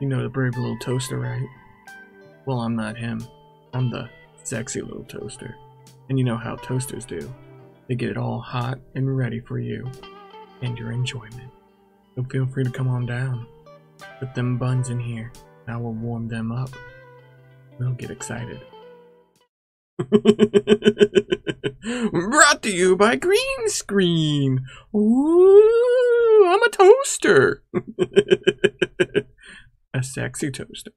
You know, the brave little toaster, right? Well, I'm not him. I'm the sexy little toaster. And you know how toasters do. They get it all hot and ready for you and your enjoyment. So feel free to come on down. Put them buns in here, and I will warm them up. They'll get excited. Brought to you by Green Screen. Ooh, I'm a toaster. A sexy toaster.